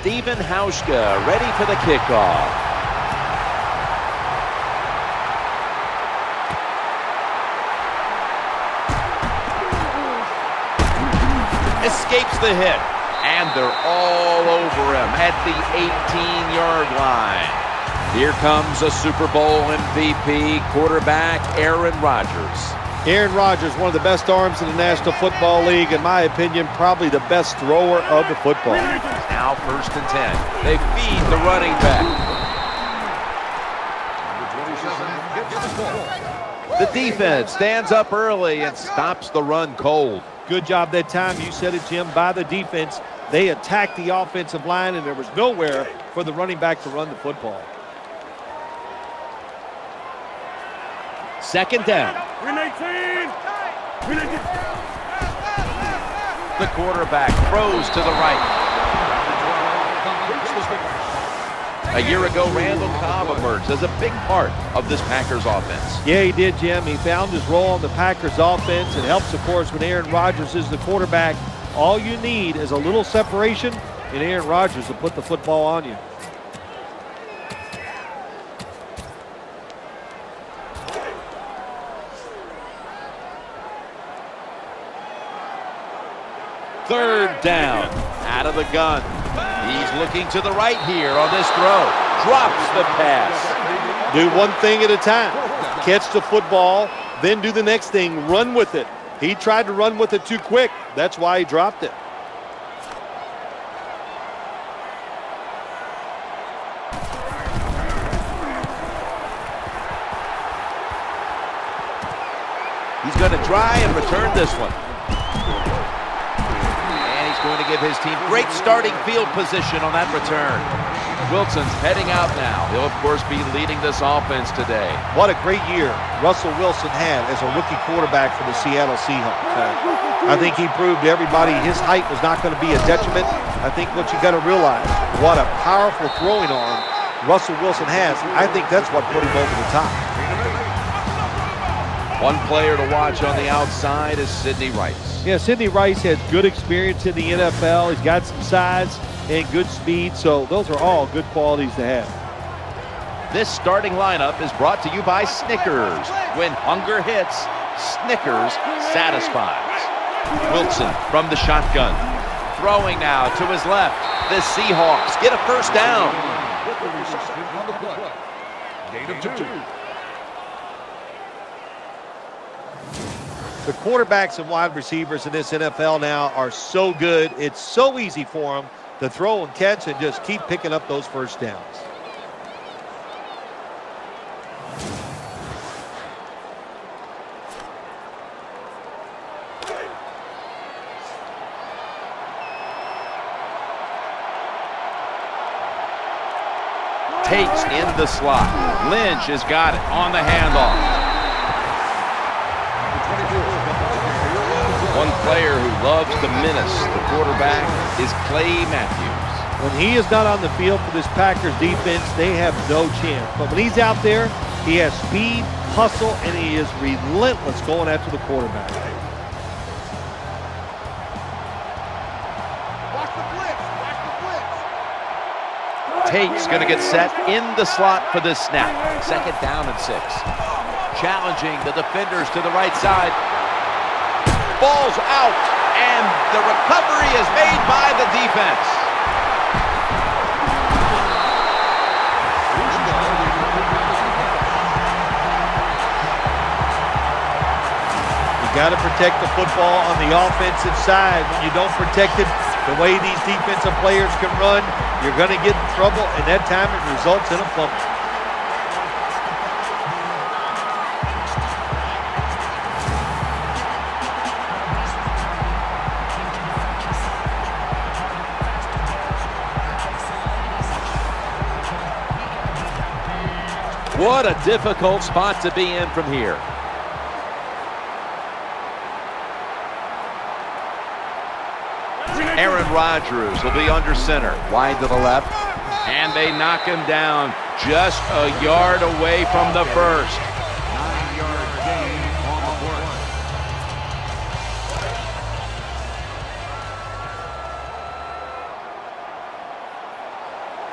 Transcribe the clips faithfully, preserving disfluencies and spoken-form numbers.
Stephen Hauschka, ready for the kickoff. Escapes the hit, and they're all over him at the eighteen-yard line. Here comes a Super Bowl M V P quarterback, Aaron Rodgers. Aaron Rodgers, one of the best arms in the National Football League, in my opinion, probably the best thrower of the football. Now first and ten. They feed the running back. The defense stands up early and stops the run cold. Good job that time, you said it, Jim, by the defense. They attacked the offensive line, and there was nowhere for the running back to run the football. Second down. The quarterback throws to the right. A year ago, Randall Cobb emerged as a big part of this Packers offense. Yeah, he did, Jim. He found his role in the Packers offense. It helps, of course, when Aaron Rodgers is the quarterback. All you need is a little separation, and Aaron Rodgers will put the football on you. Third down, out of the gun. He's looking to the right here on this throw. Drops the pass. Do one thing at a time. Catch the football, then do the next thing. Run with it. He tried to run with it too quick. That's why he dropped it. He's going to try and return this one. Going to give his team great starting field position on that return. Wilson's heading out now. He'll, of course, be leading this offense today. What a great year Russell Wilson had as a rookie quarterback for the Seattle Seahawks. I think he proved to everybody his height was not going to be a detriment. I think what you got to realize, what a powerful throwing arm Russell Wilson has. I think that's what put him over the top. One player to watch on the outside is Sidney Rice. Yeah, Sidney Rice has good experience in the N F L. He's got some size and good speed, so those are all good qualities to have. This starting lineup is brought to you by Snickers. When hunger hits, Snickers satisfies. Wilson from the shotgun. Throwing now to his left. The Seahawks get a first down. Gain of two. The quarterbacks and wide receivers in this N F L now are so good. It's so easy for them to throw and catch and just keep picking up those first downs. Takes in the slot. Lynch has got it on the handoff. One player who loves to menace the quarterback is Clay Matthews. When he is not on the field for this Packers defense, they have no chance. But when he's out there, he has speed, hustle, and he is relentless going after the quarterback. Watch the blitz. Watch the blitz. Tate's going to get set in the slot for this snap. Second down and six. Challenging the defenders to the right side. Ball's out, and the recovery is made by the defense. You got to protect the football on the offensive side. When you don't protect it, the way these defensive players can run, you're going to get in trouble, and that time it results in a fumble. What a difficult spot to be in from here. Aaron Rodgers will be under center, wide to the left. And they knock him down just a yard away from the first. Nine-yard gain on the board.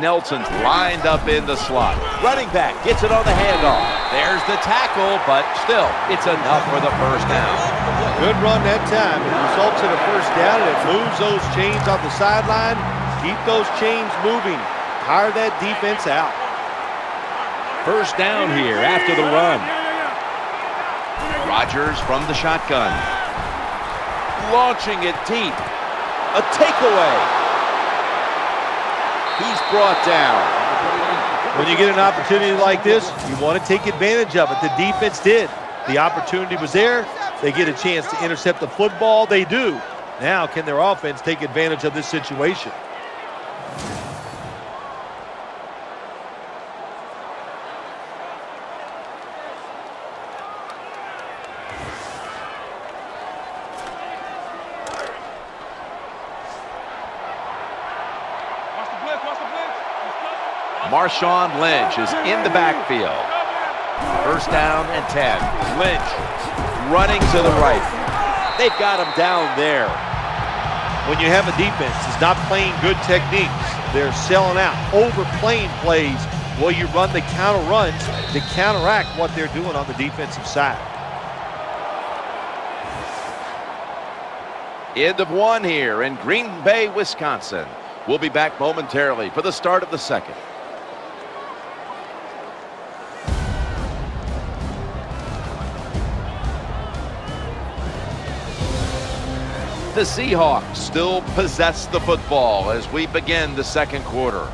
Nelson's lined up in the slot. Running back gets it on the handoff. There's the tackle, but still, it's enough for the first down. Good run that time. It results in a first down, and it moves those chains off the sideline. Keep those chains moving. Tire that defense out. First down here after the run. Rodgers from the shotgun. Launching it deep. A takeaway. He's brought down. When you get an opportunity like this, you want to take advantage of it. The defense did. The opportunity was there. They get a chance to intercept the football. They do. Now, can their offense take advantage of this situation? Marshawn Lynch is in the backfield. First down and ten. Lynch running to the right. They've got him down there. When you have a defense that's not playing good techniques, they're selling out, overplaying plays. Well, you run the counter runs to counteract what they're doing on the defensive side. End of one here in Green Bay, Wisconsin. We'll be back momentarily for the start of the second. The Seahawks still possess the football as we begin the second quarter.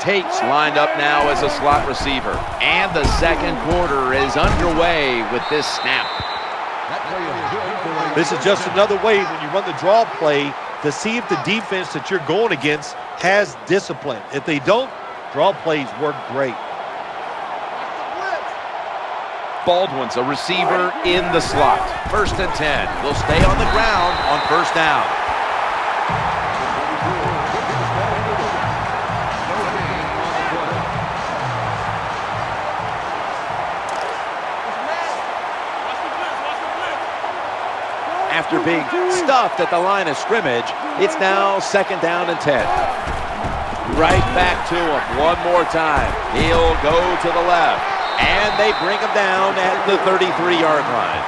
Tate's lined up now as a slot receiver, and the second quarter is underway with this snap. This is just another way when you run the draw play to see if the defense that you're going against has discipline. If they don't, draw plays work great. Baldwin's a receiver in the slot. First and ten. Will stay on the ground on first down. After being stuffed at the line of scrimmage, it's now second down and ten. Right back to him one more time. He'll go to the left, and they bring him down at the thirty-three yard line.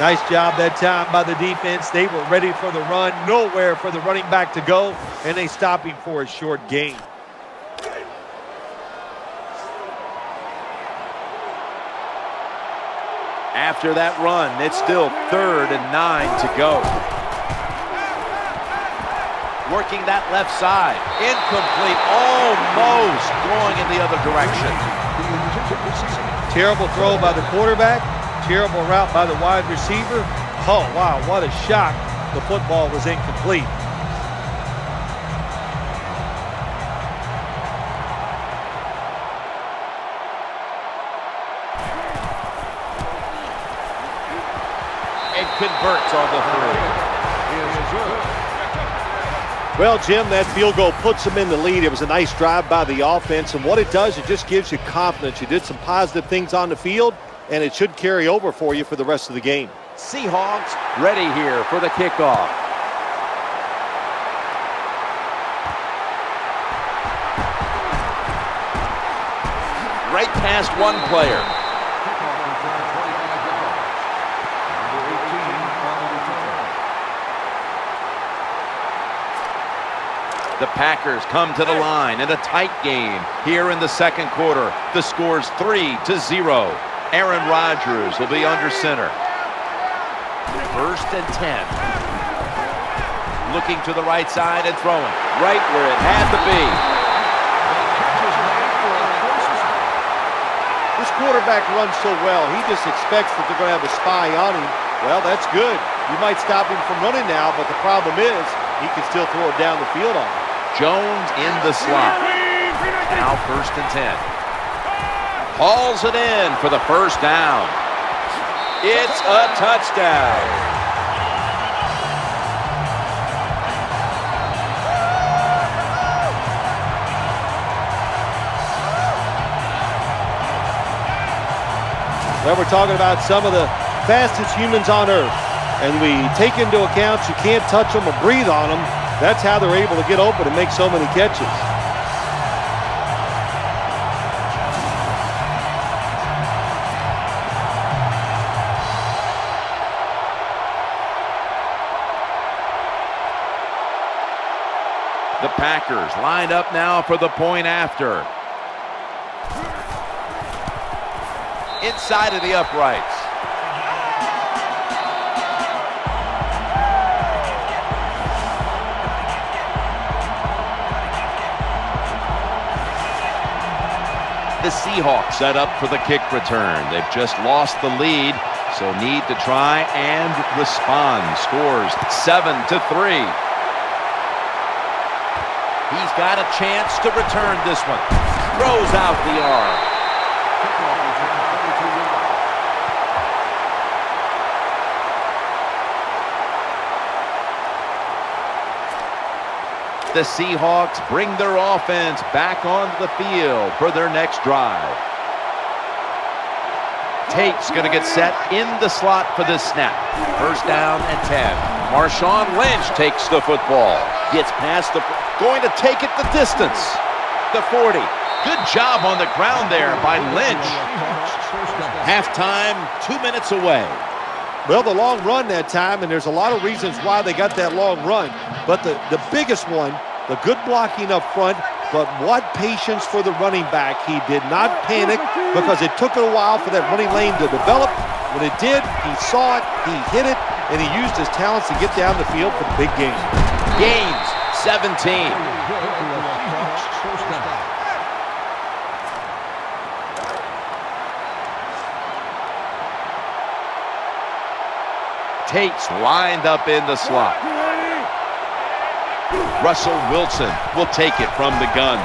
Nice job that time by the defense. They were ready for the run, nowhere for the running back to go, and they stop him for a short gain. After that run, it's still third and nine to go. Working that left side. Incomplete, almost going in the other direction. Terrible throw by the quarterback. Terrible route by the wide receiver. Oh, wow, what a shock. The football was incomplete. Converts on the three. Well, Jim, that field goal puts them in the lead. It was a nice drive by the offense, and what it does, it just gives you confidence. You did some positive things on the field, and it should carry over for you for the rest of the game. Seahawks ready here for the kickoff. Right past one player. The Packers come to the line in a tight game here in the second quarter. The score's three to zero. Aaron Rodgers will be under center. First and ten. Looking to the right side and throwing. Right where it had to be. This quarterback runs so well, he just expects that they're going to have a spy on him. Well, that's good. You might stop him from running now, but the problem is he can still throw it down the field on him. Jones in the slot. Now first and ten. Hauls it in for the first down. It's a touchdown. When we're talking about some of the fastest humans on earth, and we take into account you can't touch them or breathe on them, that's how they're able to get open and make so many catches. The Packers lined up now for the point after. Inside of the uprights. The Seahawks set up for the kick return. They've just lost the lead, so need to try and respond. Scores seven to three. He's got a chance to return this one. Throws out the arm. The Seahawks bring their offense back onto the field for their next drive. Tate's going to get set in the slot for this snap. First down and ten. Marshawn Lynch takes the football. Gets past the... Going to take it the distance. The forty. Good job on the ground there by Lynch. Halftime, two minutes away. Well, the long run that time, and there's a lot of reasons why they got that long run. But the, the biggest one, the good blocking up front, but what patience for the running back. He did not panic because it took it a while for that running lane to develop. When it did, he saw it, he hit it, and he used his talents to get down the field for the big game. Gains. seventeen. Tate's lined up in the slot. Russell Wilson will take it from the gun.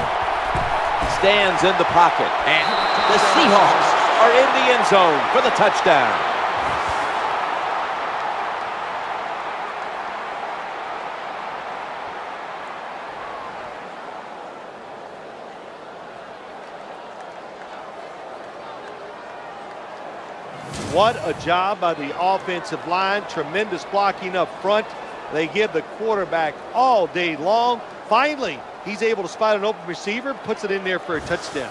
Stands in the pocket, and the Seahawks are in the end zone for the touchdown. What a job by the offensive line. Tremendous blocking up front. They give the quarterback all day long. Finally, he's able to spot an open receiver, puts it in there for a touchdown.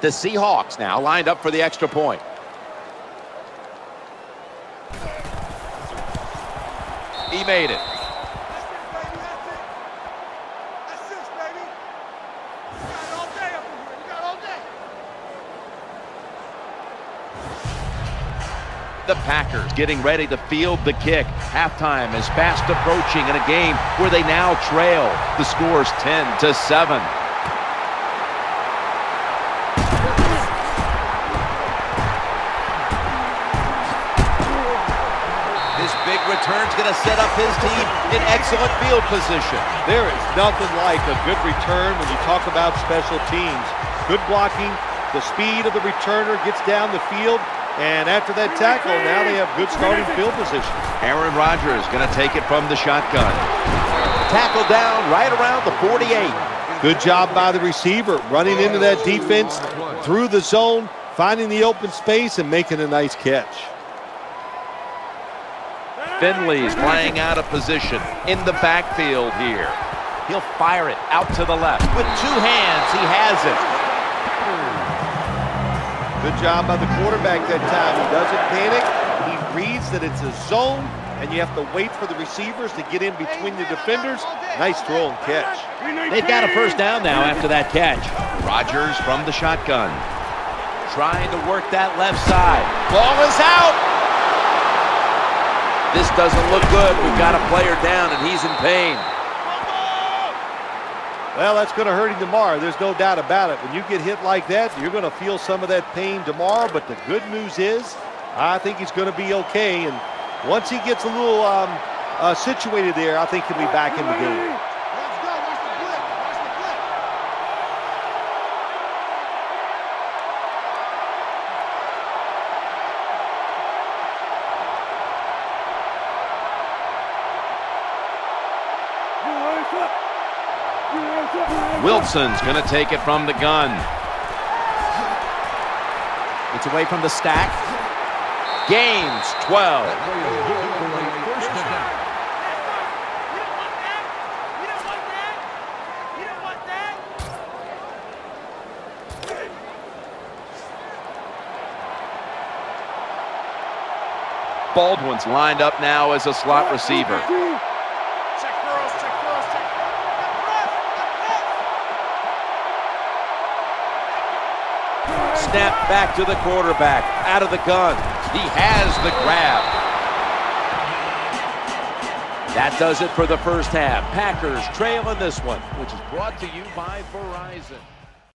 The Seahawks now lined up for the extra point. He made it. The Packers getting ready to field the kick. Halftime is fast approaching in a game where they now trail. The score's ten to seven. This big return's going to set up his team in excellent field position. There is nothing like a good return when you talk about special teams. Good blocking. The speed of the returner gets down the field. And after that tackle, now they have good starting field position. Aaron Rodgers going to take it from the shotgun. Tackle down right around the forty-eight. Good job by the receiver, running into that defense, through the zone, finding the open space, and making a nice catch. Finley's playing out of position in the backfield here. He'll fire it out to the left. With two hands, he has it. Good job by the quarterback that time. He doesn't panic. He reads that it's a zone, and you have to wait for the receivers to get in between the defenders. Nice throw and catch. They've got a first down now after that catch. Rodgers from the shotgun. Trying to work that left side. Ball is out. This doesn't look good. We've got a player down, and he's in pain. Well, that's going to hurt him tomorrow. There's no doubt about it. When you get hit like that, you're going to feel some of that pain tomorrow. But the good news is, I think he's going to be okay. And once he gets a little um, uh, situated there, I think he'll be back in the game. Let's go. Watch the flip. Watch the flip. Wilson's going to take it from the gun. Gets away from the stack. Gains twelve. Baldwin's lined up now as a slot receiver. Snap back to the quarterback, out of the gun. He has the grab. That does it for the first half. Packers trail in this one, which is brought to you by Verizon.